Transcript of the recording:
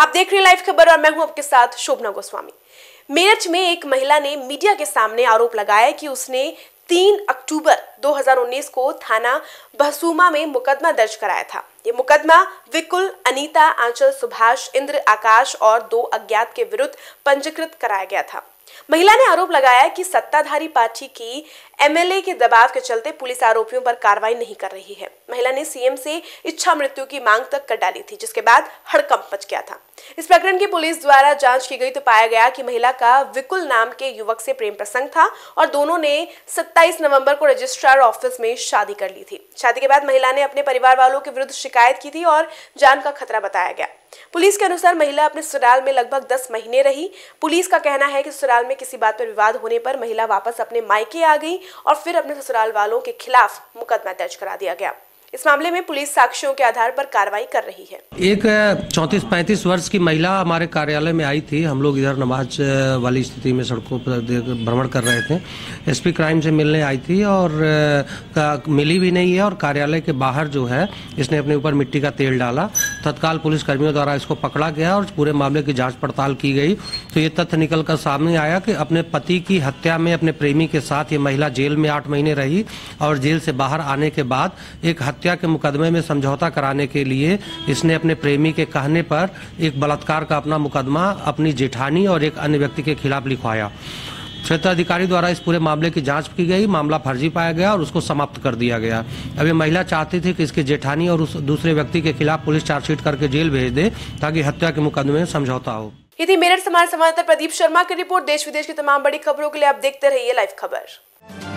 आप देख रहे हैं लाइव खबर और मैं हूं आपके साथ शोभना गोस्वामी। मेरठ में एक महिला ने मीडिया के सामने आरोप लगाया कि उसने 3 अक्टूबर 2019 को थाना बहसूमा में मुकदमा दर्ज कराया था। ये मुकदमा विकुल, अनीता, आंचल, सुभाष, इंद्र, आकाश और 2 अज्ञात के विरुद्ध पंजीकृत कराया गया था। महिला ने आरोप लगाया कि सत्ताधारी पार्टी की एमएलए के दबाव के चलते पुलिस आरोपियों पर कार्रवाई नहीं कर रही है। महिला ने सीएम से इच्छा मृत्यु की मांग तक कर डाली थी, जिसके बाद हड़कंप मच गया था। इस प्रकरण की पुलिस द्वारा जांच की गई तो पाया गया कि महिला का विकुल नाम के युवक से प्रेम प्रसंग था और दोनों ने 27 नवंबर को रजिस्ट्रार ऑफिस में शादी कर ली थी। शादी के बाद महिला ने अपने परिवार वालों के विरुद्ध शिकायत की थी और जान का खतरा बताया गया। पुलिस के अनुसार महिला अपने ससुराल में लगभग 10 महीने रही। पुलिस का कहना है कि ससुराल में किसी बात पर विवाद होने पर महिला वापस अपने मायके आ गई और फिर अपने ससुराल वालों के खिलाफ मुकदमा दर्ज करा दिया गया। इस मामले में पुलिस साक्ष्यों के आधार पर कार्रवाई कर रही है। एक 34-35 वर्ष की महिला हमारे कार्यालय में आई थी। हम लोग इधर नमाज वाली स्थिति में सड़कों पर भ्रमण कर रहे थे। एसपी क्राइम से मिलने आई थी और मिली भी नहीं है और कार्यालय के बाहर जो है इसने अपने ऊपर मिट्टी का तेल डाला। तत्काल पुलिस कर्मियों द्वारा इसको पकड़ा गया और पूरे मामले की जाँच पड़ताल की गई तो ये तथ्य निकल कर सामने आया कि अपने पति की हत्या में अपने प्रेमी के साथ ये महिला जेल में 8 महीने रही और जेल से बाहर आने के बाद एक हत्या के मुकदमे में समझौता कराने के लिए इसने अपने प्रेमी के कहने पर एक बलात्कार का अपना मुकदमा अपनी जेठानी और एक अन्य व्यक्ति के खिलाफ लिखवाया। क्षेत्र अधिकारी द्वारा इस पूरे मामले की जांच की गई। मामला फर्जी पाया गया और उसको समाप्त कर दिया गया। अब ये महिला चाहती थी कि इसके जेठानी और उस दूसरे व्यक्ति के खिलाफ पुलिस चार्जशीट करके जेल भेज दे ताकि हत्या के मुकदमे में समझौता हो। ये थी मेरठ से हमारे संवाददाता प्रदीप शर्मा की रिपोर्ट। देश विदेश की तमाम बड़ी खबरों के लिए आप देखते रहिए लाइव खबर।